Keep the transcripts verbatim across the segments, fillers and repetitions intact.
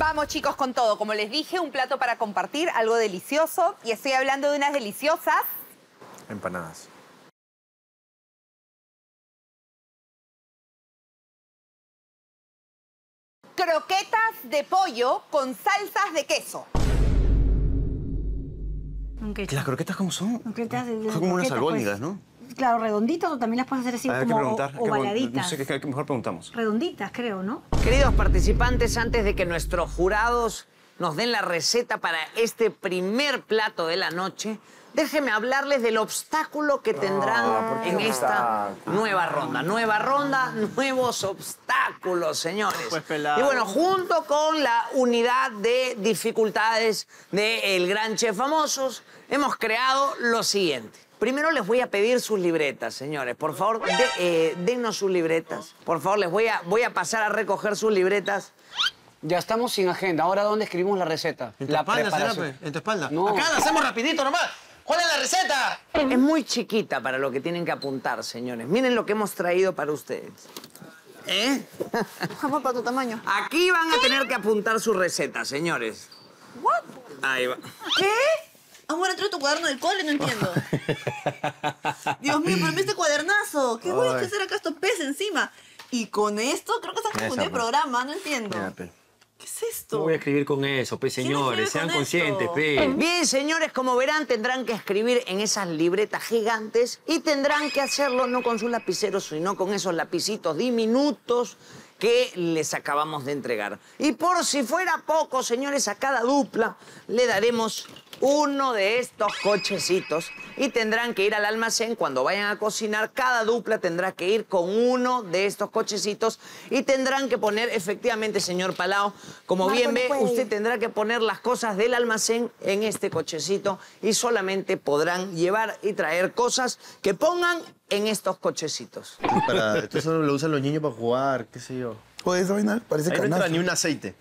Vamos, chicos, con todo. Como les dije, un plato para compartir, algo delicioso. Y estoy hablando de unas deliciosas... empanadas. Croquetas de pollo con salsas de queso. Okay. ¿Las croquetas cómo son? Croquetas de, de, son como croquetas, unas albóndigas, pues, ¿no? Claro, redonditas o también las puedes hacer así ah, como ovaladitas. No sé qué, qué mejor preguntamos. Redonditas, creo, ¿no? Queridos participantes, antes de que nuestros jurados nos den la receta para este primer plato de la noche, déjenme hablarles del obstáculo que tendrán ah, en esta nueva ronda. Nueva ronda, nuevos obstáculos, señores. Pues pelado. Y bueno, junto con la unidad de dificultades de El Gran Chef Famosos, hemos creado lo siguiente. Primero les voy a pedir sus libretas, señores. Por favor, de, eh, dennos sus libretas. Por favor, les voy a, voy a pasar a recoger sus libretas. Ya estamos sin agenda. Ahora, ¿dónde escribimos la receta? En tu la espalda, preparación. En tu espalda. No. Acá la hacemos rapidito nomás. ¿Cuál es la receta? Es muy chiquita para lo que tienen que apuntar, señores. Miren lo que hemos traído para ustedes. ¿Eh? Vamos para tu tamaño. Aquí van a tener que apuntar su receta, señores. ¿What? Ahí va. ¿Qué? Ahora entró tu cuaderno del cole, no entiendo. Dios mío, pero mí este cuadernazo. ¿Qué voy a hacer acá estos peces encima? Y con esto creo que estás confundiendo el programa, no entiendo. Yeah, ¿qué es esto? No voy a escribir con eso, pe, señores. Sean conscientes, pe. Bien, señores, como verán, tendrán que escribir en esas libretas gigantes y tendrán que hacerlo no con sus lapiceros, sino con esos lapicitos diminutos que les acabamos de entregar. Y por si fuera poco, señores, a cada dupla le daremos uno de estos cochecitos y tendrán que ir al almacén cuando vayan a cocinar. Cada dupla tendrá que ir con uno de estos cochecitos y tendrán que poner, efectivamente, señor Palao, como Marco bien ve, no usted tendrá que poner las cosas del almacén en este cochecito y solamente podrán llevar y traer cosas que pongan en estos cochecitos. Para, esto solo lo usan los niños para jugar, qué sé yo. Pues esa vaina parece que no entra ni un aceite.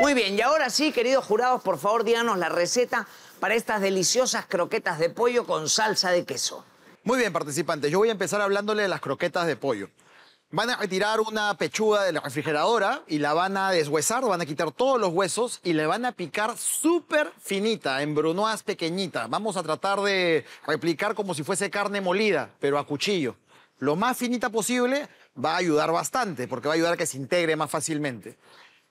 Muy bien, y ahora sí, queridos jurados, por favor, díganos la receta para estas deliciosas croquetas de pollo con salsa de queso. Muy bien, participantes, yo voy a empezar hablándole de las croquetas de pollo. Van a retirar una pechuga de la refrigeradora y la van a deshuesar, van a quitar todos los huesos y le van a picar súper finita, en brunoise pequeñita. Vamos a tratar de replicar como si fuese carne molida, pero a cuchillo. Lo más finita posible va a ayudar bastante, porque va a ayudar a que se integre más fácilmente.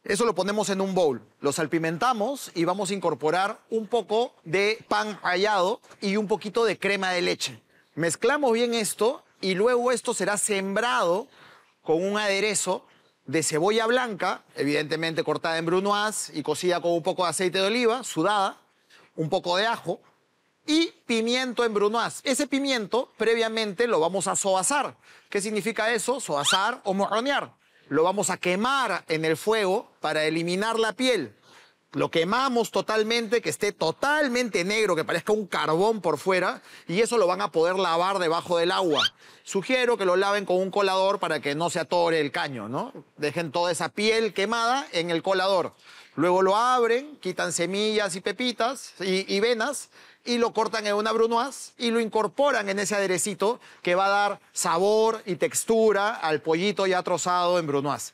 Eso lo ponemos en un bowl, lo salpimentamos y vamos a incorporar un poco de pan rallado y un poquito de crema de leche. Mezclamos bien esto y luego esto será sembrado con un aderezo de cebolla blanca, evidentemente cortada en brunoise y cocida con un poco de aceite de oliva, sudada, un poco de ajo, y pimiento en brunoise. Ese pimiento previamente lo vamos a sobazar. ¿Qué significa eso? Sobazar o morronear. Lo vamos a quemar en el fuego para eliminar la piel. Lo quemamos totalmente, que esté totalmente negro, que parezca un carbón por fuera, y eso lo van a poder lavar debajo del agua. Sugiero que lo laven con un colador para que no se atore el caño, ¿no? Dejen toda esa piel quemada en el colador. Luego lo abren, quitan semillas y pepitas y, y venas, y lo cortan en una brunoise y lo incorporan en ese aderecito que va a dar sabor y textura al pollito ya trozado en brunoise.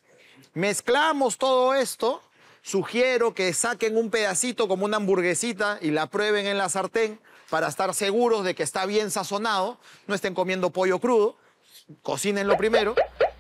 Mezclamos todo esto. Sugiero que saquen un pedacito como una hamburguesita y la prueben en la sartén para estar seguros de que está bien sazonado. No estén comiendo pollo crudo, cocínenlo primero.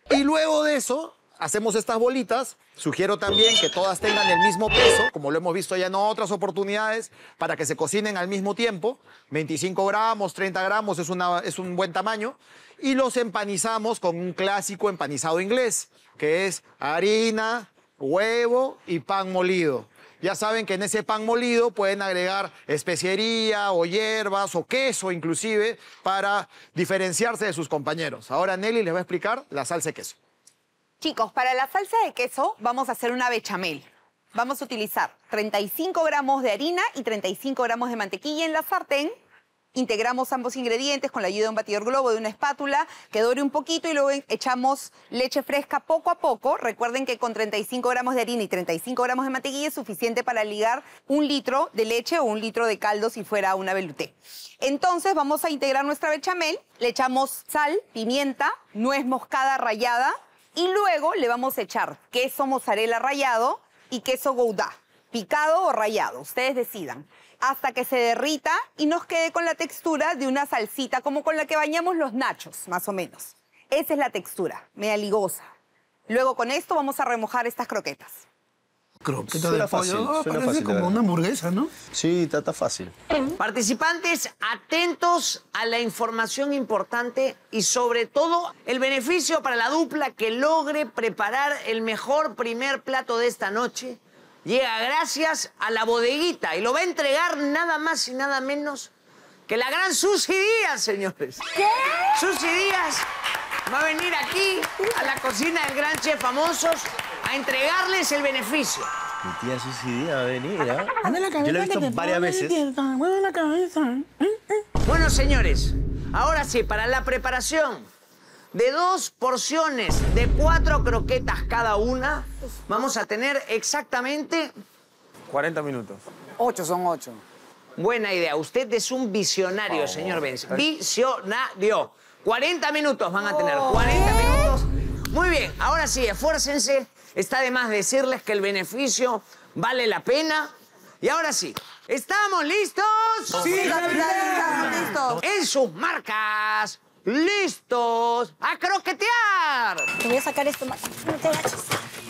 Y luego de eso hacemos estas bolitas. Sugiero también que todas tengan el mismo peso, como lo hemos visto ya en otras oportunidades, para que se cocinen al mismo tiempo. veinticinco gramos, treinta gramos es, una, es un buen tamaño. Y los empanizamos con un clásico empanizado inglés, que es harina, huevo y pan molido. Ya saben que en ese pan molido pueden agregar especiería o hierbas o queso inclusive para diferenciarse de sus compañeros. Ahora Nelly les va a explicar la salsa de queso. Chicos, para la salsa de queso vamos a hacer una bechamel. Vamos a utilizar treinta y cinco gramos de harina y treinta y cinco gramos de mantequilla en la sartén. Integramos ambos ingredientes con la ayuda de un batidor globo, de una espátula, que dore un poquito y luego echamos leche fresca poco a poco. Recuerden que con treinta y cinco gramos de harina y treinta y cinco gramos de mantequilla es suficiente para ligar un litro de leche o un litro de caldo si fuera una velouté. Entonces vamos a integrar nuestra bechamel, le echamos sal, pimienta, nuez moscada rallada y luego le vamos a echar queso mozzarella rallado, y queso gouda, picado o rallado, ustedes decidan, hasta que se derrita y nos quede con la textura de una salsita como con la que bañamos los nachos, más o menos. Esa es la textura, media ligosa. Luego con esto vamos a remojar estas croquetas. Croqueta de pollo, parece como una hamburguesa, ¿no? Sí, está, está fácil. Participantes, atentos a la información importante y sobre todo el beneficio para la dupla que logre preparar el mejor primer plato de esta noche. Llega gracias a la bodeguita y lo va a entregar nada más y nada menos que la gran Susy Díaz, señores. ¿Qué? Susy Díaz va a venir aquí a la cocina del Gran Chef Famosos a entregarles el beneficio. Mi tía Susy Díaz va a venir, ¿eh? Yo lo he visto varias veces. Bueno, señores, ahora sí, para la preparación de dos porciones de cuatro croquetas cada una, vamos a tener exactamente... cuarenta minutos. Ocho son ocho. Buena idea. Usted es un visionario, oh, señor Benz. Visionario. cuarenta minutos van a tener, cuarenta minutos. Muy bien, ahora sí, esfuércense. Está de más decirles que el beneficio vale la pena. Y ahora sí, ¿estamos listos? ¡Sí, estamos listos! En sus marcas, listos a croquetear. Te voy a sacar esto más. No te agaches.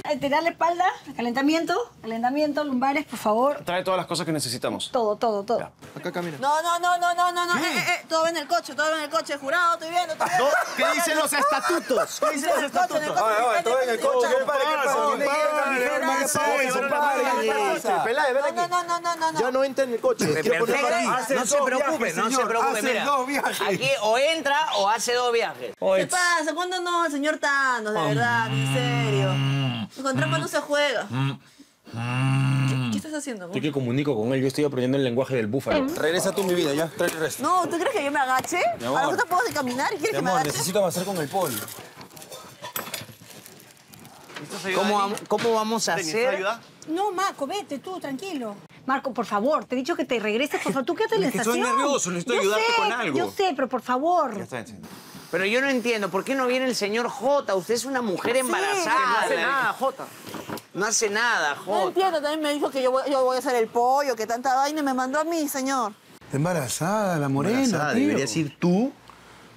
Estirar la espalda, calentamiento, calentamiento, lumbares, por favor. Trae todas las cosas que necesitamos. Todo, todo, todo. Ya. Acá camina. No, no, no, no, no, no, no. Eh, eh, todo va en el coche, todo va en el coche, jurado, estoy viendo, estoy viendo. ¿Qué dicen los estatutos? ¿Qué dicen los estatutos? Todo en el coche. ¿Qué pasa? ¿Qué pasa? Peláez, ven aquí. No, no, no, no, no. Ya no entra en el coche. No se preocupe, no se preocupe, mira. Aquí o entra o hace dos viajes. ¿Qué pasa? ¿Cuándo no, señor Thanos? De verdad, en serio. Con trampa no se juega. ¿Qué, ¿Qué estás haciendo? Yo que comunico con él, yo estoy aprendiendo el lenguaje del búfalo. ¿Eh? Regresa tú mi vida, ya, trae el resto. No, ¿tú crees que yo me agache? Amor, ¿ahora tú te puedes caminar y quieres que me agache? Necesito avanzar con el polvo. ¿Cómo, ¿Cómo vamos a hacer? No, Marco, vete tú, tranquilo. Marco, por favor, te he dicho que te regreses, por favor. Tú quédate en la estación. Estoy nervioso, necesito yo ayudarte sé, con algo. Yo sé, pero por favor. Ya está, ya está. Pero yo no entiendo, ¿por qué no viene el señor J? Usted es una mujer embarazada. Sí, no hace nada, J. No hace nada, J. No entiendo, también me dijo que yo voy, yo voy a hacer el pollo, que tanta vaina, me mandó a mí, señor. Embarazada, la morena, embarazada, tío. Deberías ir tú.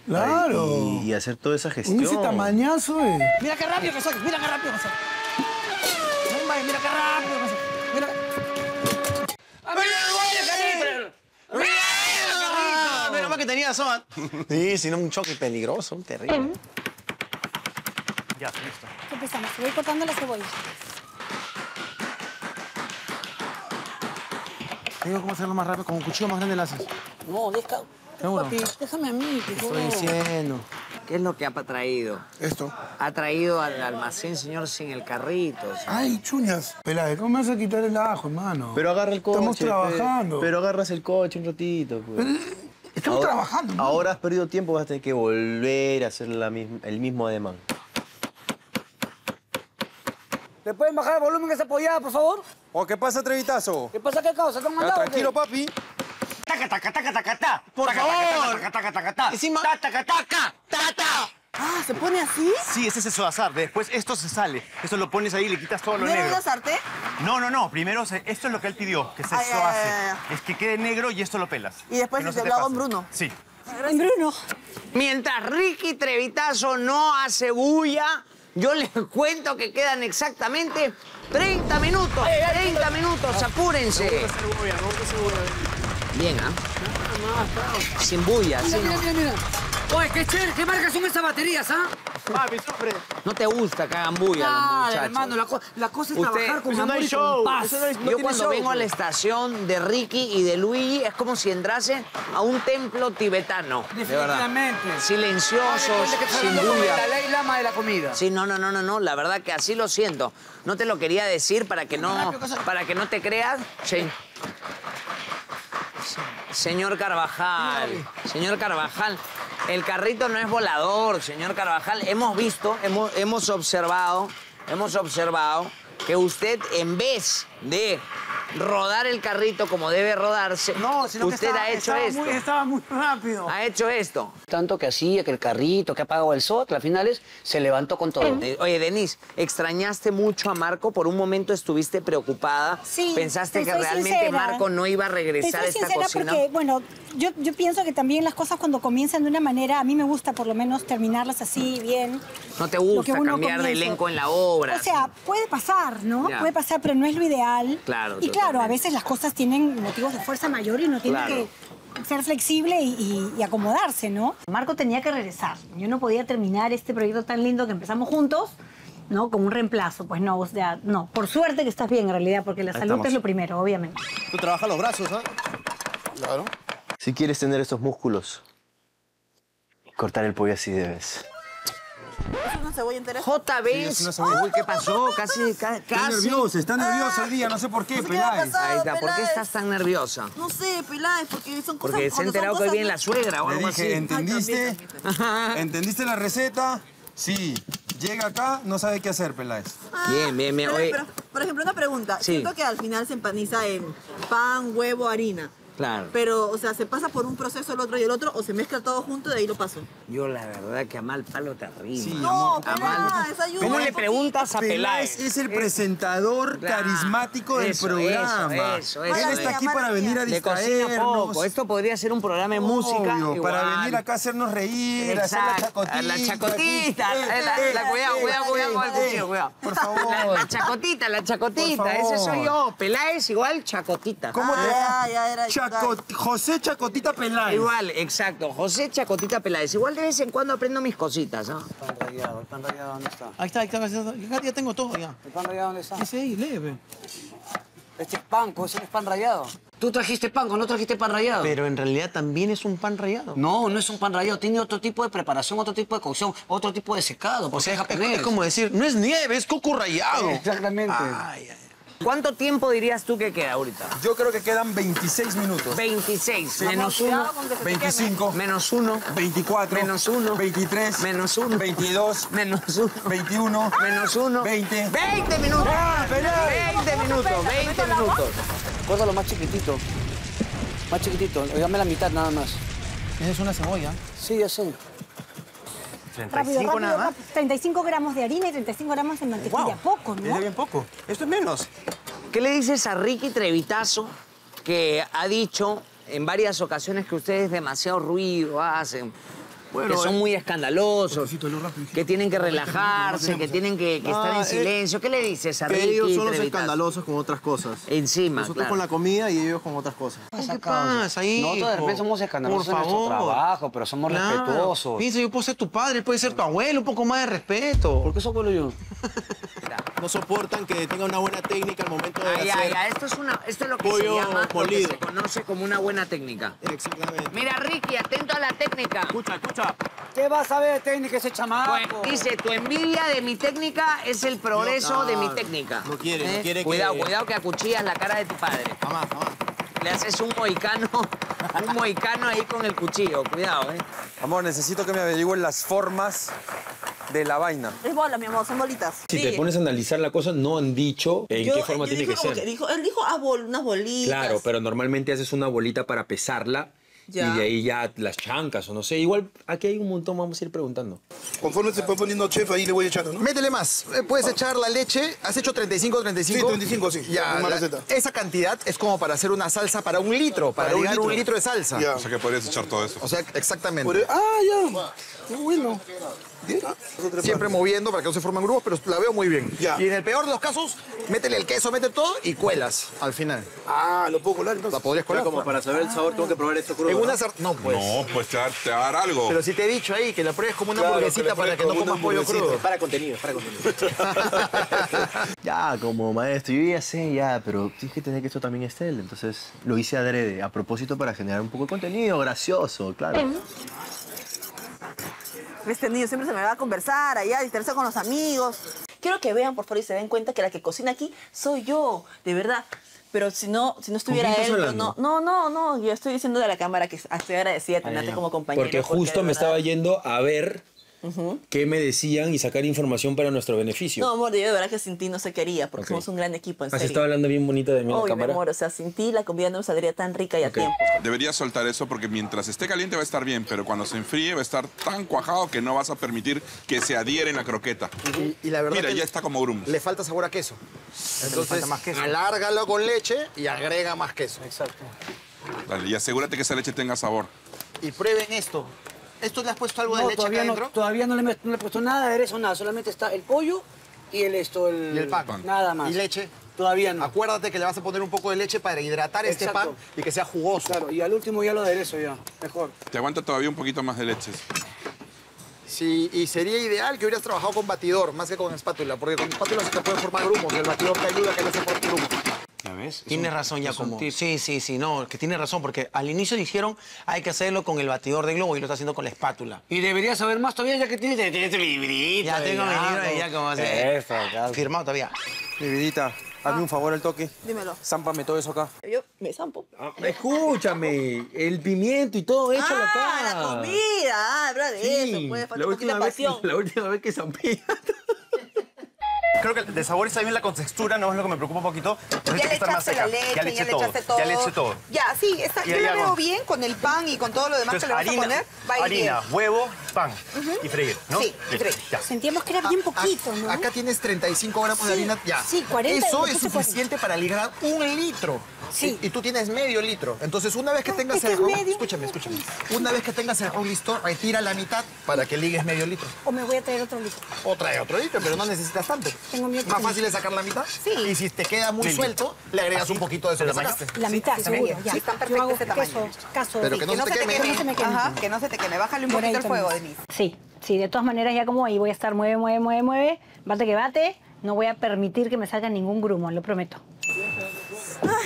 Claro. Ay, y hacer toda esa gestión. Ese tamañazo, eh. Mira qué rápido que soy, mira qué rápido que soy. Mira qué rápido que soy. Mira qué... ¡Mira qué rico! Que tenía son. Sí, sino un choque peligroso, un terrible. Uh-huh. Ya, listo. Empezamos, voy cortando la cebolla. Digo, ¿cómo hacerlo más rápido? Con un cuchillo más grande la haces. No, deja, papi, déjame a mí. Que estoy diciendo. ¿Qué es lo que ha traído? Esto. Ha traído al almacén, señor, sin el carrito. Señor. Ay, chuñas. Peláez, ¿cómo me vas a quitar el ajo, hermano? Pero agarra el coche. Estamos trabajando. Pero, pero agarras el coche un ratito, pues. Pero... Estamos ahora, trabajando. ¿No? Ahora has perdido tiempo, vas a tener que volver a hacer la misma, el mismo ademán. ¿Le pueden bajar el volumen que se apoyaba, por favor? ¿O qué pasa, Trevitazo? ¿Qué pasa, qué causa? ¿Te han mandado? Tranquilo, papi. ¡Taca, taca, taca, taca, taca! ¡Por favor! ¡Taca, taca, taca, taca! ¡Encima! ¡Taca, taca, taca! ¡Tata! Ah, ¿se pone así? Sí, ese es eso de azar. Después esto se sale. Esto lo pones ahí y le quitas todo lo negro. ¿Primero azarte? No, no, no. Primero, se... esto es lo que él pidió, que se ay, eso ay, hace. Ay, ay. Es que quede negro y esto lo pelas. Y después no se te lo hago en Bruno. Sí. En Bruno. Mientras Ricky Trevitazo no hace bulla, yo les cuento que quedan exactamente treinta minutos. Ay, ay, treinta minutos, apúrense. No voy a hacer bulla, no voy a hacer bulla. Bien, ¿ah? ¿Eh? No, no, no. Sin bulla, mira, sí, mira, no. mira, mira. Oye, qué chévere, qué marcas son esas baterías, ¿ah? Papi, sufre. No te gusta que hagan bulla, ah, los muchachos. hermano, la, co la cosa es usted, trabajar con amor y show. Con paz. No hay, no Yo cuando show, vengo ¿no? a la estación de Ricky y de Luigi, es como si entrase a un templo tibetano. Definitivamente. De silenciosos, sin bulla. La ley lama de la comida. Sí, no, no, no, no, no, la verdad que así lo siento. No te lo quería decir para que no, para que no te creas. Sí. Señor Carvajal, señor Carvajal, el carrito no es volador, señor Carvajal. Hemos visto, hemos, hemos observado, hemos observado que usted en vez de rodar el carrito como debe rodarse, no, sino usted que estaba, ha hecho estaba esto. Muy, estaba muy rápido. Ha hecho esto. Tanto que hacía, que el carrito, que ha pagado el S O T, al final es, se levantó con todo. ¿Eh? Oye, Denis, ¿extrañaste mucho a Marco? Por un momento estuviste preocupada. Sí. ¿Pensaste que realmente sincera. Marco no iba a regresar a esta cocina? Porque, bueno, yo, yo pienso que también las cosas cuando comienzan de una manera, a mí me gusta por lo menos terminarlas así, bien. ¿No te gusta cambiar de elenco en la obra? O sea, puede pasar, ¿no? Ya. Puede pasar, pero no es lo ideal. Claro. Y claro, también. A veces las cosas tienen motivos de fuerza mayor y uno tiene claro. que ser flexible y, y acomodarse, ¿no? Marco tenía que regresar. Yo no podía terminar este proyecto tan lindo que empezamos juntos, ¿no? Como un reemplazo. Pues no, o sea, no. Por suerte que estás bien, en realidad, porque la Ahí salud estamos. Es lo primero, obviamente. Tú trabajas los brazos, ¿ah? ¿Eh? Claro. Si quieres tener esos músculos, cortar el pollo así debes. ¿Es una cebolla entera? J B. Sí, uy, ¿qué pasó? Casi, casi. Está nerviosa, está nerviosa el día, no sé por qué, no sé Peláez. Qué pasado, Ahí está, ¿por qué estás tan nerviosa? No sé, Peláez, porque son cosas... Porque se ha enterado que hoy viene la suegra o algo así. ¿Entendiste? ¿Entendiste la receta? Sí. Llega acá, no sabe qué hacer, Peláez. Ah, bien, bien, bien. Pero, pero, por ejemplo, una pregunta. Sí. Siento que al final se empaniza en pan, huevo, harina. Claro. Pero, o sea, ¿se pasa por un proceso el otro y el otro o se mezcla todo junto y de ahí lo paso? Yo, la verdad, que a mal palo te arriba. Sí, no, Peláez, ayuda. ¿Cómo le preguntas a Peláez? Peláez es el presentador claro. carismático eso, del programa. Eso, eso, eso, Él está aquí para venir a distraernos. Poco. Esto podría ser un programa de música. Obvio, igual. Para venir acá a hacernos reír, exacto. hacer la chacotita. La chacotita. Cuidado, cuidado, cuidado. Cuidado. Por favor. La, la chacotita, la chacotita. Ese soy yo. Peláez igual chacotita. ¿Cómo te ah, ya era yo. José Chacotita Peláez. Igual, exacto. José Chacotita Peláez. Igual de vez en cuando aprendo mis cositas, ¿no? El pan rallado, el pan rallado, ¿dónde está? Ahí está, ahí está. Ya tengo todo, ya. ¿El pan rallado dónde está? Ese ahí, leve. Este es panco, ese es pan rallado. Tú trajiste panco, no trajiste pan rallado. Pero en realidad también es un pan rallado. No, no es un pan rallado. Tiene otro tipo de preparación, otro tipo de cocción, otro tipo de secado. O sea, es, japonés. Es como decir, no es nieve, es coco rallado. Exactamente. Ay, ay. ¿Cuánto tiempo dirías tú que queda ahorita? Yo creo que quedan veintiséis minutos. veintiséis. Sí. Menos uno. veinticinco. Menos uno. veinticuatro. Menos uno. veintitrés. Menos uno. veintidós. Menos uno. veintiuno. Menos uno. veinte. veinte minutos. ¡Ah, Peláez! veinte minutos. veinte minutos. Córtalo más chiquitito. Más chiquitito. Dame la mitad nada más. ¿Es una cebolla? Sí, ya sé. treinta y cinco rápido, rápido, nada más. treinta y cinco gramos de harina y treinta y cinco gramos de mantequilla. Wow. Poco, ¿no? Es bien poco. Esto es menos. ¿Qué le dices a Ricky Trevitazo, que ha dicho en varias ocasiones que ustedes demasiado ruido hacen, bueno, que son eh, muy escandalosos, que tienen que relajarse, que tienen que, que ah, estar en silencio? Eh, ¿Qué le dices a Ricky Trevitazo? Ellos son los escandalosos con otras cosas. Encima, nosotros claro. con la comida y ellos con otras cosas. ¿Qué pasa ahí? Nosotros de repente somos escandalosos en nuestro trabajo, pero somos claro. respetuosos. Piensa, yo puedo ser tu padre, puede ser tu abuelo, un poco más de respeto. ¿Por qué soy abuelo yo? No soportan que tenga una buena técnica al momento de ay, hacer... Ay, ay, esto es, una, esto es lo que se llama, polido. Lo que se conoce como una buena técnica. Exactamente. Mira, Ricky, atento a la técnica. Escucha, escucha. ¿Qué vas a ver de técnica ese chamaco? Pues, dice, tu envidia de mi técnica es el progreso no, no, de mi técnica. No quiere, ¿eh? No quiere cuidado, que... Cuidado, cuidado que acuchillas la cara de tu padre. Jamás, jamás. Le haces un mohicano, un mohicano ahí con el cuchillo. Cuidado, ¿eh? Amor, necesito que me averigüen las formas... de la vaina. Es bola, mi amor, son bolitas. Si sí. te pones a analizar la cosa, no han dicho en yo, qué forma tiene que ser. Que dijo, él dijo ah, bol, unas bolitas. Claro, pero normalmente haces una bolita para pesarla ya. y de ahí ya las chancas o no sé. Igual aquí hay un montón, vamos a ir preguntando. Conforme se fue poniendo chef, ahí le voy echando, ¿no? Métele más. Puedes ah. echar la leche. ¿Has hecho treinta y cinco, treinta y cinco? Sí, treinta y cinco, sí. Ya, la, esa cantidad es como para hacer una salsa para un litro, para, para ligar un litro. un litro de salsa. Ya. O sea que podrías echar todo eso. O sea, exactamente. Por el, ah, ya. Qué bueno. Siempre moviendo para que no se formen grupos, pero la veo muy bien. Ya. Y en el peor de los casos, métele el queso, mete todo y cuelas al final. Ah, ¿lo puedo colar entonces? La podrías colar. Pero como para saber el sabor, ah. tengo que probar esto crudo. En una sartén. No, pues. No, pues te va a dar algo. Pero si te he dicho ahí que la pruebes como una claro, hamburguesita para que no comas pollo crudo. Para contenido, para contenido. Ya, como maestro, yo ya sé, ya, pero tienes que tener que esto también esté él. Entonces lo hice adrede, a propósito para generar un poco de contenido gracioso, claro. Mm. Este niño siempre se me va a conversar allá, a distraerse con los amigos. Quiero que vean, por favor, y se den cuenta que la que cocina aquí soy yo, de verdad. Pero si no, si no estuviera él, pues no, no, no, no. Yo estoy diciendo de la cámara que estoy agradecida de tenerte como compañero. Porque justo porque me verdad... estaba yendo a ver uh-huh. que me decían y sacar información para nuestro beneficio. No, amor, yo de verdad que sin ti no se quería, porque okay. somos un gran equipo, en serio. Has estado hablando bien bonita de mí en la cámara. Mi amor, o sea, sin ti la comida no saldría tan rica y okay. a tiempo. Deberías soltar eso porque mientras esté caliente va a estar bien, pero cuando se enfríe va a estar tan cuajado que no vas a permitir que se adhiere en la croqueta. Uh-huh. y, y la verdad Mira, que ya está como grumos. Le falta sabor a queso. Entonces, más queso. Alárgalo con leche y agrega más queso. Exacto. Dale, y asegúrate que esa leche tenga sabor. Y prueben esto. ¿Esto le has puesto algo no, de leche acá adentro? No, todavía no le, no le he puesto nada de aderezo, nada. Solamente está el pollo y el esto, el... Y el pan. pan. Nada más. ¿Y leche? Todavía no. Acuérdate que le vas a poner un poco de leche para hidratar Exacto. este pan y que sea jugoso. Claro, y al último ya lo aderezo ya. Mejor. Te aguanta todavía un poquito más de leches. Sí, y sería ideal que hubieras trabajado con batidor, más que con espátula, porque con espátula se te pueden formar grumos, y el batidor te ayuda a que no se formen grumos. ¿Ya ves? Tiene razón ya como... Sí, sí, sí, no, que tiene razón, porque al inicio dijeron hay que hacerlo con el batidor de globo y lo está haciendo con la espátula. Y deberías saber más todavía, ya que tienes tu librito. Ya tengo mi libro y ya como se... Firmado todavía. Mi vidita, hazme un favor al toque. Dímelo. Zámpame todo eso acá. Yo me zampo. Escúchame, el pimiento y todo eso acá. Ah, la comida, ah, habla de eso, pues, falta un poquito de pasión. La última vez que zampé... Creo que de sabor está bien la contextura, no es lo que me preocupa un poquito. Ya le echaste la leche, ya le eché todo. Ya le eché todo. Ya, sí, está, yo lo veo bien con el pan y con todo lo demás que le vas a poner. Harina, huevo, pan y freír, ¿no? Sí, y freír. Sentíamos que era bien poquito, ¿no? Acá tienes treinta y cinco gramos de harina ya. Sí, cuarenta. Eso es suficiente para ligar un litro. Sí. Y tú tienes medio litro. Entonces, una vez que tengas el ron... Escúchame, escúchame. Una vez que tengas el ron listo, retira la mitad para que ligues medio litro. O me voy a traer otro litro. O trae otro litro, pero no necesitas tanto. Tengo miedo. ¿Más fácil es sacar la mitad? Sí. Y si te queda muy sí. suelto, le agregas Así. un poquito de eso. ¿La, la, la mitad, sí, seguro. Ya. Sí, están perfectos ese tamaño. Caso, Pero que, sí. no que, no que no se te queme. Ajá, que no se te queme. Bájale un poquito el fuego, Denis. Sí, sí, de todas maneras ya como ahí voy a estar mueve, mueve, mueve, mueve. Bate que bate. No voy a permitir que me salga ningún grumo, lo prometo.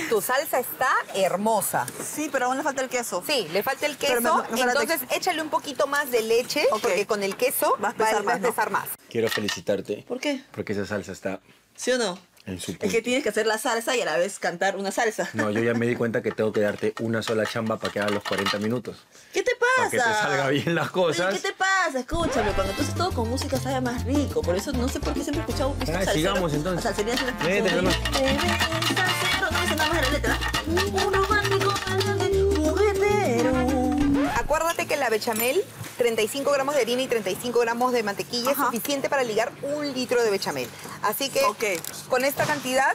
Tu salsa está hermosa. Sí, pero aún le falta el queso. Sí, le falta el queso. Me, me entonces, te... échale un poquito más de leche, okay. porque con el queso vas a pesar, va, más, ¿no? pesar más. Quiero felicitarte. ¿Por qué? Porque esa salsa está... ¿Sí o no? En su punto. Es que tienes que hacer la salsa y a la vez cantar una salsa. No, yo ya me di cuenta que tengo que darte una sola chamba para que hagas los cuarenta minutos. ¿Qué te pasa? Para que te salga bien las cosas. Oye, ¿qué te pasa? Escúchame, cuando tú haces todo con música sabe más rico. Por eso no sé por qué siempre he escuchado música salsa. Ah, sigamos entonces. Salserías en las canciones. Vete, no me sé nada más de la letra. Un romántico cantante juguetero. Acuérdate que la bechamel, treinta y cinco gramos de harina y treinta y cinco gramos de mantequilla Ajá. es suficiente para ligar un litro de bechamel. Así que okay. con esta cantidad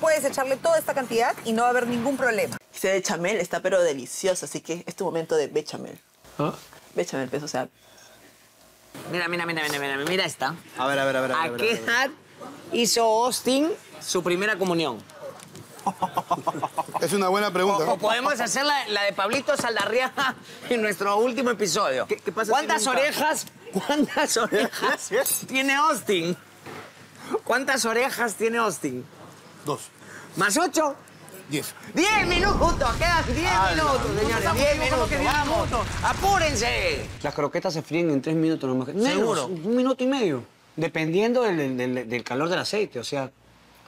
puedes echarle toda esta cantidad y no va a haber ningún problema. Este bechamel está pero delicioso, así que es tu momento de bechamel. ¿Ah? Bechamel, pues, o sea... Mira, mira, mira, mira, mira, mira esta. A ver, a ver, a ver. ¿A, a ver, qué edad hizo Austin su primera comunión? Es una buena pregunta. O, o podemos hacer la, la de Pablito Saldarriaga en nuestro último episodio. ¿Qué, qué pasa? ¿Cuántas orejas, cuántas orejas tiene Austin? ¿Cuántas orejas tiene Austin? Dos. ¿Más ocho? Diez. ¡Diez minutos! Quedan diez ah, minutos, no, señores. Diez minutos, que diez vamos. minutos. ¡Apúrense! Las croquetas se fríen en tres minutos nomás. Seguro. Un minuto y medio. Dependiendo del, del, del calor del aceite, o sea...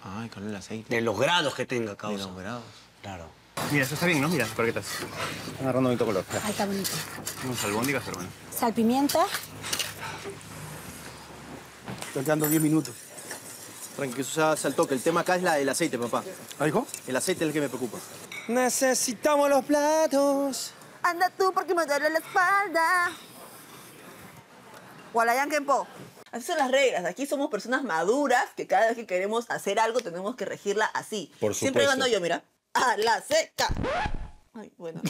Ay, con el aceite. De los grados que tenga, causa. De los grados. Claro. Mira, eso está bien, ¿no? Mira, las croquetas. Están agarrando bonito color. Ya. Ay, está bonito. Unos albóndigas, hermano. Salpimienta. Están quedando diez minutos. Tranquilo, eso se saltó, que el tema acá es la del aceite, papá. ¿Ah, hijo? El aceite es el que me preocupa. Necesitamos los platos. Anda tú porque me duele la espalda. Gualayan Kempo. Así son las reglas. Aquí somos personas maduras que cada vez que queremos hacer algo tenemos que regirla así. Por supuesto. Siempre gano yo, mira. A la seca. Ay, bueno.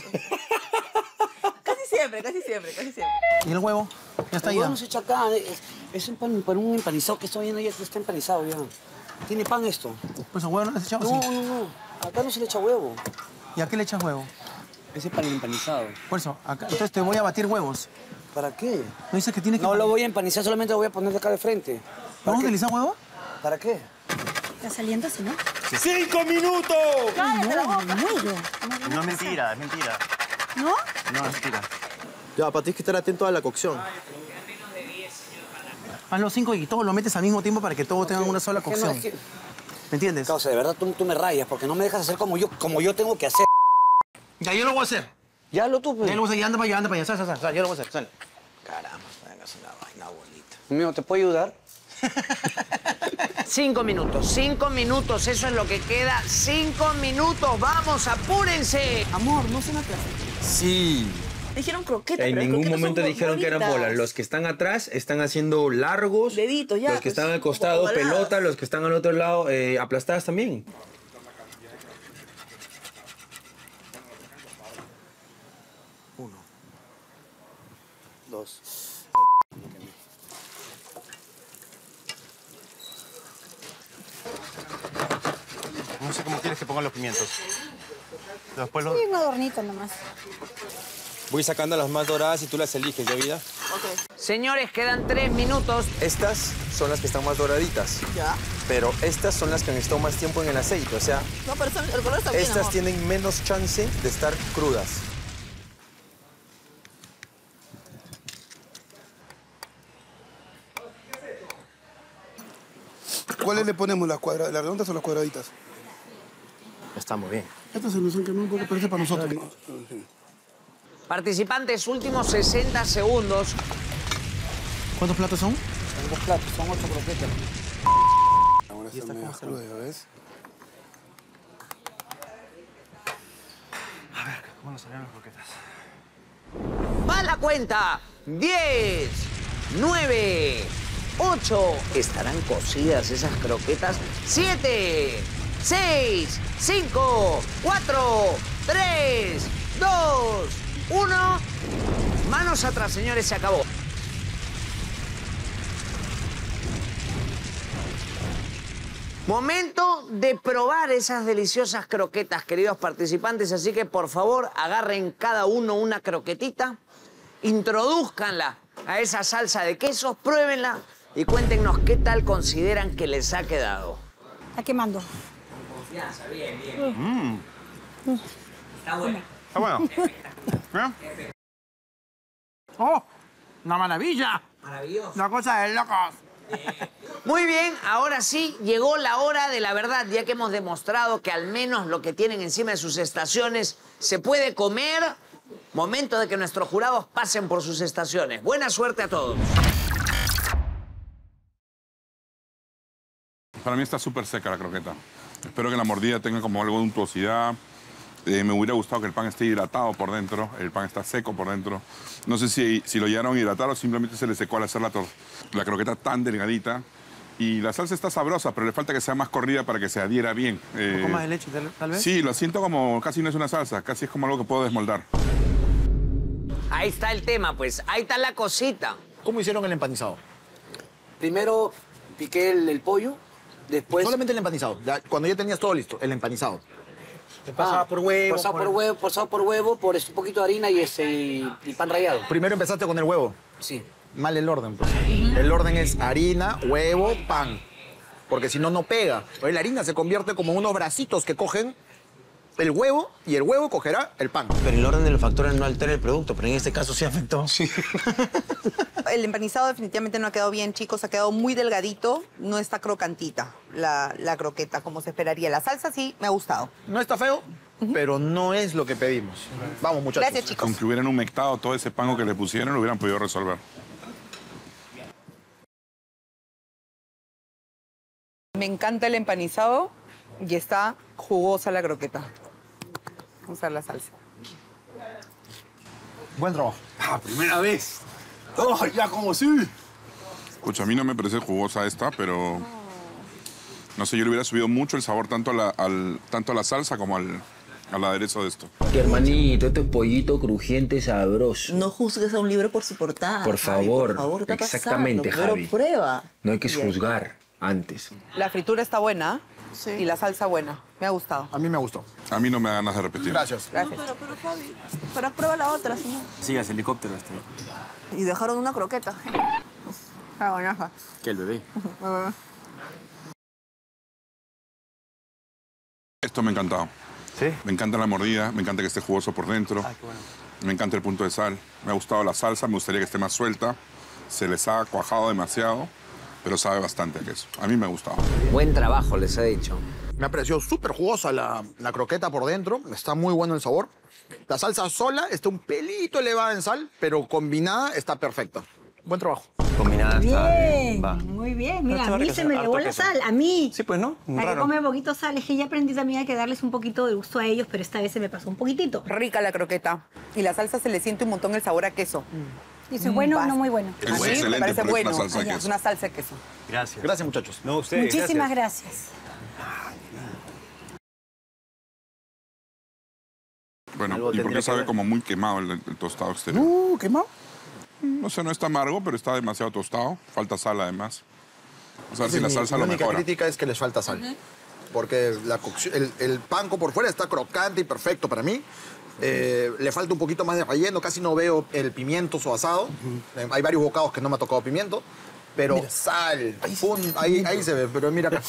Casi siempre, casi siempre, casi siempre. ¿Y el huevo? Ya está ahí. El huevo no se echa acá. Es, es un pan, pan, un empanizado que estoy viendo ya que está empanizado ya. ¿Tiene pan esto? Pues el huevo no le has echado así. No, no, no. Acá no se le echa huevo. ¿Y a qué le echas huevo? Ese pan empanizado. Por eso, acá, entonces te voy a batir huevos. ¿Para qué? No dices que tiene que... No lo voy a empanizar, solamente lo voy a poner de acá de frente. ¿Vamos a utilizar huevo? ¿Para qué? Está saliendo así, ¿no? Sí. ¡Cinco minutos! ¡Cállate la boca! No es mentira, es mentira. ¿No? No, es mentira. Ya, para ti es que estar atento a la cocción. Haz los cinco y todos lo metes al mismo tiempo para que todos tengan una sola cocción. ¿Me entiendes? Causa, de verdad, tú, tú me rayas porque no me dejas hacer como yo, como yo tengo que hacer. Ya, yo lo voy a hacer. Ya lo tuve. Ya lo voy a hacer, ya anda para allá, anda para allá. Sal, sal, sal, ya lo voy a hacer, sal. Caramba, venga, es una vaina, güey. Amigo, ¿te puedo ayudar? Cinco minutos, cinco minutos, eso es lo que queda. Cinco minutos, vamos, apúrense. Amor, ¿no son atrás? Sí. Dijeron croquetas. En pero ningún momento dijeron bolitas. Que eran bolas. Los que están atrás están haciendo largos. Deditos, ya. Los que pues, están al costado, pelota. Los que están al otro lado, eh, aplastadas también. Uno. Dos. No sé cómo quieres que pongan los pimientos. Después los... Sí, un adornito nomás. Voy sacando las más doradas y tú las eliges, ¿ya, vida? Ok. Señores, quedan tres minutos. Estas son las que están más doraditas. Ya. Pero estas son las que han estado más tiempo en el aceite, o sea... No, pero el color está bien, estas amor. Tienen menos chance de estar crudas. ¿Cuáles le ponemos? ¿Las, cuadra... ¿Las redondas o las cuadraditas? Está muy bien. Esta solución que no parece para nosotros. Participantes, últimos sesenta segundos. ¿Cuántos platos son? Son dos platos, son ocho croquetas. Ahora está medio cruda, ¿ves? A ver, ¿cómo nos salieron las croquetas? ¡Va la cuenta! ¡Diez! ¡Nueve! ¡Ocho! Estarán cocidas esas croquetas. ¡Siete! seis, cinco, cuatro, tres, dos, uno. Manos atrás, señores, se acabó. Momento de probar esas deliciosas croquetas, queridos participantes. Así que, por favor, agarren cada uno una croquetita, introdúzcanla a esa salsa de quesos, pruébenla y cuéntenos qué tal consideran que les ha quedado. Está quemando. Bien, bien. Mm. Está bueno. Está bueno. ¿Eh? ¡Oh! ¡Una maravilla! Maravilloso. Una cosa de locos. Bien. Muy bien, ahora sí llegó la hora de la verdad, ya que hemos demostrado que al menos lo que tienen encima de sus estaciones se puede comer. Momento de que nuestros jurados pasen por sus estaciones. Buena suerte a todos. Para mí está súper seca la croqueta. Espero que la mordida tenga como algo de untuosidad. Eh, me hubiera gustado que el pan esté hidratado por dentro. El pan está seco por dentro. No sé si, si lo llegaron a hidratar o simplemente se le secó al hacer la, la croqueta tan delgadita. Y la salsa está sabrosa, pero le falta que sea más corrida para que se adhiera bien. Eh, ¿Un poco más de leche, tal vez? Sí, lo siento como casi no es una salsa. Casi es como algo que puedo desmoldar. Ahí está el tema, pues. Ahí está la cosita. ¿Cómo hicieron el empanizado? Primero piqué el, el pollo. Después... Solamente el empanizado, ya, cuando ya tenías todo listo, el empanizado. Pasaba ah, por huevo. Pasaba por... por huevo, pasaba por huevo, por un poquito de harina y, ese, y pan rallado. Primero empezaste con el huevo. Sí. Mal el orden, pues. El orden es harina, huevo, pan. Porque si no, no pega. La harina se convierte como unos bracitos que cogen el huevo y el huevo cogerá el pan. Pero el orden de los factores no altera el producto, pero en este caso sí afectó. Sí. El empanizado definitivamente no ha quedado bien, chicos. Ha quedado muy delgadito. No está crocantita la, la croqueta, como se esperaría. La salsa sí me ha gustado. No está feo, uh-huh. pero no es lo que pedimos. Uh-huh. Vamos, muchachos. Gracias, chicos. Con que hubieran humectado todo ese pango que le pusieron, lo hubieran podido resolver. Me encanta el empanizado y está jugosa la croqueta. Vamos a usar la salsa. Buen trabajo. Ah, primera vez. ¡Oh, ya como sí! Escucha, a mí no me parece jugosa esta, pero... No, no sé, yo le hubiera subido mucho el sabor tanto a la, al, tanto a la salsa como al, al aderezo de esto. Y hermanito, este pollito crujiente sabroso. No juzgues a un libro por su portada. Por favor. Ay, por favor, ¿qué exactamente, no, Javi? Pero prueba. No hay que bien. Juzgar antes. La fritura está buena. Sí. Y la salsa buena. Me ha gustado. A mí me gustó. A mí no me da ganas de repetir. Gracias. Gracias. No, pero, pero, Fabi, pero prueba la otra, señor. Sí, es helicóptero este. Y dejaron una croqueta. La buenaja. Que el bebé. Esto me ha encantado. ¿Sí? Me encanta la mordida, me encanta que esté jugoso por dentro. Ay, qué bueno. Me encanta el punto de sal. Me ha gustado la salsa, me gustaría que esté más suelta. Se les ha cuajado demasiado. Pero sabe bastante a queso. A mí me ha gustado. Buen trabajo, les he dicho. Me ha parecido súper jugosa la, la croqueta por dentro. Está muy bueno el sabor. La salsa sola está un pelito elevada en sal, pero combinada está perfecta. Buen trabajo. Combinada bien, está bien. Muy bien, mira, a mí se me llevó la sal, a mí. Sí, pues no. Para que come poquito sal, es que ya aprendí también a que darles un poquito de gusto a ellos, pero esta vez se me pasó un poquitito. Rica la croqueta. Y la salsa se le siente un montón el sabor a queso. Dice, mm. bueno o no muy bueno. Es ¿así? Excelente, me parece bueno. Es una salsa de queso. Es una salsa de queso. Gracias. Gracias, muchachos. No, ustedes. Muchísimas gracias. gracias. Bueno, ¿y por qué sabe como muy quemado el, el tostado exterior? Uh, ¿quemado? No sé, no está amargo, pero está demasiado tostado. Falta sal, además. Vamos a ver si la salsa lo mejora. La única crítica es que les falta sal. Uh-huh. Porque la cocción, el, el panko por fuera está crocante y perfecto para mí. Eh, le falta un poquito más de relleno. Casi no veo el pimiento sosasado. Uh-huh. eh, hay varios bocados que no me ha tocado pimiento. Pero mira, sal, pum, ahí, ahí se ve. Pero mira acá.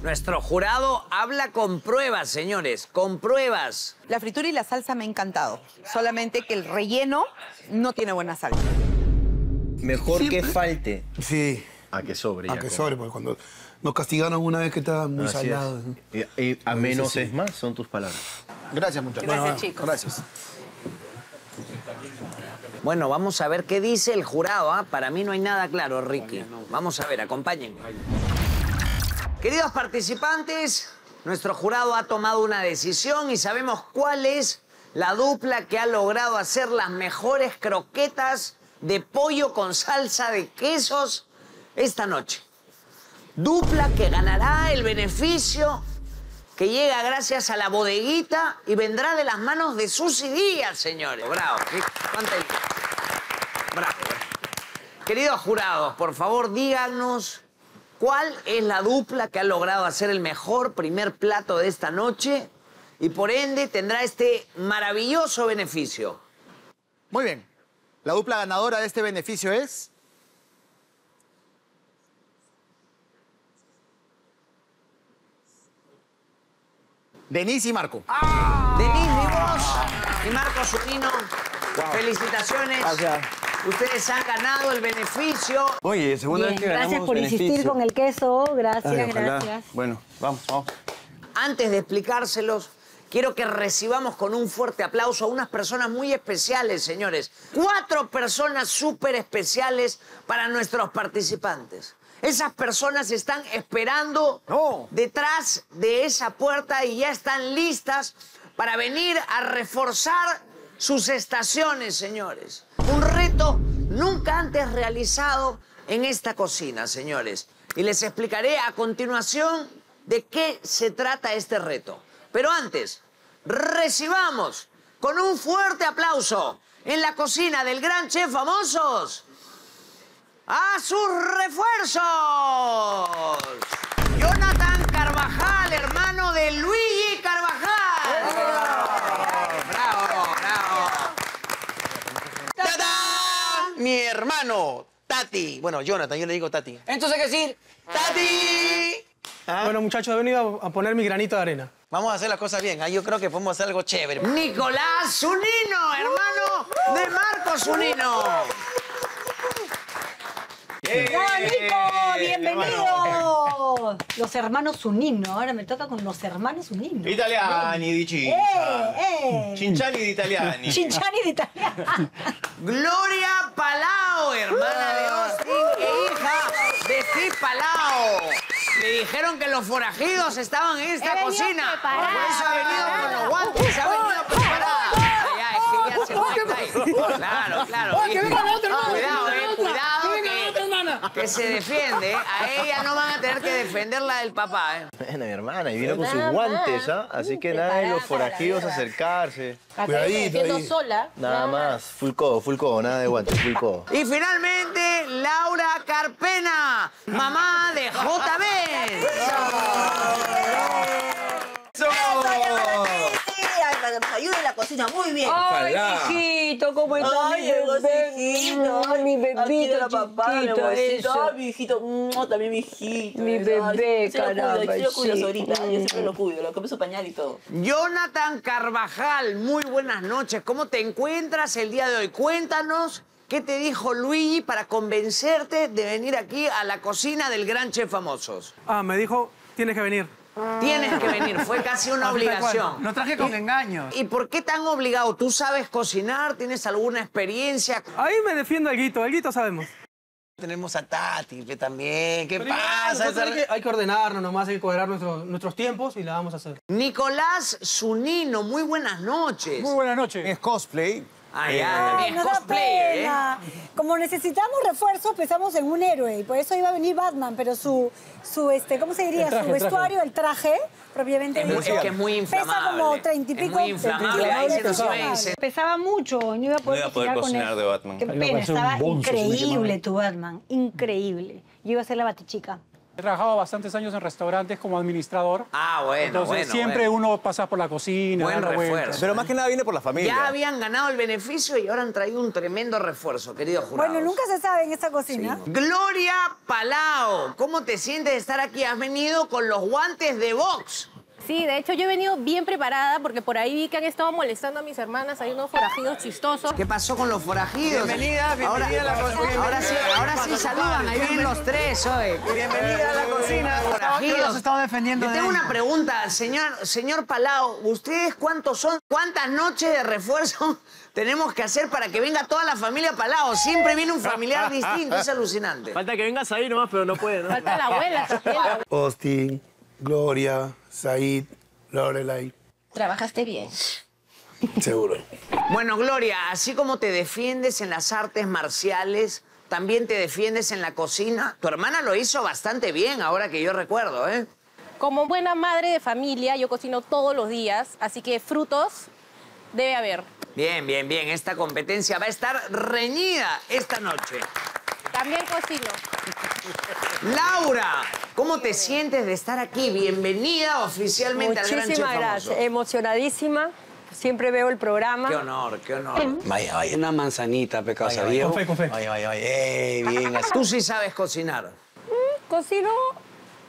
Nuestro jurado habla con pruebas, señores, con pruebas. La fritura y la salsa me ha encantado, solamente que el relleno no tiene buena salsa. Mejor sí, que falte. Sí. A que sobre. A que como. sobre, porque cuando nos castigaron una vez que estaba muy Así salado. Es. Y, y a menos sí. es más, son tus palabras. Gracias, muchachos. Gracias, bueno, chicos. Gracias. Bueno, vamos a ver qué dice el jurado, ¿eh? Para mí no hay nada claro, Ricky. Vamos a ver, acompáñenme. Queridos participantes, nuestro jurado ha tomado una decisión y sabemos cuál es la dupla que ha logrado hacer las mejores croquetas de pollo con salsa de quesos esta noche. Dupla que ganará el beneficio que llega gracias a la bodeguita y vendrá de las manos de Susy Díaz, señores. Bravo. Bravo. Queridos jurados, por favor, díganos... ¿cuál es la dupla que ha logrado hacer el mejor primer plato de esta noche y por ende tendrá este maravilloso beneficio? Muy bien. La dupla ganadora de este beneficio es... Denis y Marco. ¡Ah! Denis, mi voz, y Marco Zunino. Wow. Felicitaciones. Gracias. Ustedes han ganado el beneficio. Oye, segunda Bien, vez que ganamos Gracias por beneficio. Insistir con el queso. Gracias, Ay, gracias. Bueno, vamos, vamos. Antes de explicárselos, quiero que recibamos con un fuerte aplauso a unas personas muy especiales, señores. Cuatro personas súper especiales para nuestros participantes. Esas personas están esperando no. detrás de esa puerta y ya están listas para venir a reforzar sus estaciones, señores. Un reto nunca antes realizado en esta cocina, señores. Y les explicaré a continuación de qué se trata este reto. Pero antes, recibamos con un fuerte aplauso en la cocina del Gran Chef Famosos a sus refuerzos. Jonathan Carvajal, hermano de Luigi Carvajal. Mi hermano, Tati. Bueno, Jonathan, yo le digo Tati. Entonces hay que decir, ¡Tati! ¿Ah? Bueno, muchachos, he venido a poner mi granito de arena. Vamos a hacer las cosas bien. ¿eh? Yo creo que podemos hacer algo chévere. Nicolás Zunino, hermano de Marco Zunino. ¡Eh! ¡Hola, Nico! ¡Bienvenido! Los hermanos Zunino. Ahora me toca con los hermanos Zunino. Italiani di Cinza. Eh, eh. Cinciani di italiani. Cinciani di italiani. Gloria Palao, hermana de Austin e hija de Steve Palao. Le dijeron que los forajidos estaban en esta He cocina. Preparada. Por eso ha venido con los guantes. Ha venido preparada. Claro, claro. Oh, que venga la otra, hermana. Cuidado, eh, cuidado. Que se defiende, ¿eh? A ella no van a tener que defenderla del papá, ¿eh? Bueno, mi hermana, y vino con sus guantes, ¿ah? ¿eh? Así que nada de los forajidos acercarse. Cuidadito ahí. sola. Nada más, full codo, full codo, nada de guantes, full codo. Y finalmente, Laura Carpena, mamá de J B. ¡Eso! Ayuda en la cocina, muy bien. Ay, hijito, ¿cómo estás? Ay, hijito. Ay, mi bebito, la papá, mi abuelito. Ay, mi hijito, no, también mi hijito. Mi bebé, caramba. Yo lo cuido ahorita, yo siempre lo cuido, lo cambio su pañal y todo. Jonathan Carvajal, muy buenas noches. ¿Cómo te encuentras el día de hoy? Cuéntanos qué te dijo Luigi para convencerte de venir aquí a la cocina del Gran Chef Famosos. Ah, me dijo, tienes que venir. Tienes que venir, fue casi una obligación. Lo traje con engaños. ¿Y por qué tan obligado? ¿Tú sabes cocinar? ¿Tienes alguna experiencia? Ahí me defiendo el Guito, el Guito sabemos. Tenemos a Tati también, ¿qué Primero, pasa? Hay que, hay que ordenarnos nomás, hay que cuadrar nuestros, nuestros tiempos y la vamos a hacer. Nicolás Zunino, muy buenas noches. Muy buenas noches. Es cosplay. Ay, eh, ay, es no cosplay, ¿eh? Como necesitamos refuerzos, pensamos en un héroe y por eso iba a venir Batman, pero su, su este, ¿cómo se diría? Traje, su vestuario, traje. el traje, propiamente es, muy, es que es muy inflamable. Pesa como treinta y pico. Es muy inflamable, ahí se nos vence. Pesaba mucho, no iba a poder, no iba a poder cocinar, cocinar de Batman. Qué pena, estaba increíble tu Batman, increíble. Yo iba a ser la Batichica. He trabajado bastantes años en restaurantes como administrador. Ah, bueno, Entonces, bueno, siempre bueno. uno pasa por la cocina. Buen refuerzo. Pero más que nada viene por la familia. Ya habían ganado el beneficio y ahora han traído un tremendo refuerzo, querido jurado. Bueno, nunca se sabe en esta cocina. Sí. Gloria Palao, ¿cómo te sientes de estar aquí? Has venido con los guantes de box. Sí, de hecho yo he venido bien preparada porque por ahí vi que han estado molestando a mis hermanas. Hay unos forajidos chistosos. ¿Qué pasó con los forajidos? Bienvenida, bienvenida ahora, a la cocina. Ahora sí, ahora sí saludan, ahí vienen los tres hoy. Bienvenida a la cocina. Forajidos. Yo los estaba defendiendo. Yo tengo una pregunta, señor, señor Palao. ¿Ustedes cuántos son? ¿Cuántas noches de refuerzo tenemos que hacer para que venga toda la familia Palao? Siempre viene un familiar distinto, es alucinante. Falta que vengas ahí nomás, pero no puede, ¿no? Falta la abuela también. Austin, Gloria, Said, Lorelai. Trabajaste bien. Seguro. Bueno, Gloria, así como te defiendes en las artes marciales, también te defiendes en la cocina. Tu hermana lo hizo bastante bien, ahora que yo recuerdo, ¿eh? Como buena madre de familia, yo cocino todos los días, así que frutos debe haber. Bien, bien, bien. Esta competencia va a estar reñida esta noche. También cocino. Laura, ¿cómo te sientes de estar aquí? Bienvenida oficialmente al Gran Chef Famosos. Muchísimas gracias, emocionadísima. Siempre veo el programa. Qué honor, qué honor. Vaya, vaya. Una manzanita, pecado sabio. Con fe, con fe. Vaya, vaya, vaya. Ey, bien. Tú sí sabes cocinar. Mm, cocino...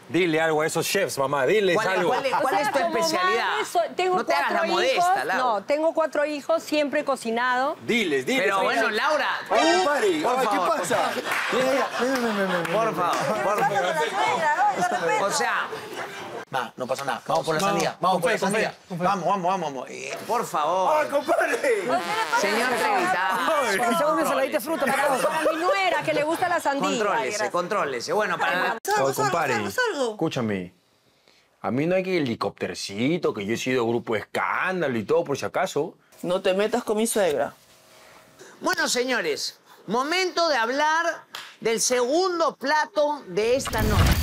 Dile algo a esos chefs, mamá, diles ¿Cuál, algo. ¿Cuál, cuál o sea, es tu especialidad? Madre, so, tengo no te hagas la modesta, Laura. No, tengo cuatro hijos, siempre he cocinado. Diles, diles. Pero bueno, Laura. ¿Qué, ¿Qué, pari? Por ¿Qué favor, pasa? Por favor, por favor. O sea... Va, no pasa nada. Vamos por la salida. Vamos por la salida. Vamos, vamos, vamos. Por favor. ¡Ay, compadre! Señor Trevitazo. Yo una saladita de fruta para mi nuera, que le gusta la sandía. Contrólese, contrólese. Bueno, para... compadre, escúchame. A mí no hay que helicóptercito, que yo he sido grupo de escándalo y todo, por si acaso. No te metas con mi suegra. Bueno, señores, momento de hablar del segundo plato de esta noche.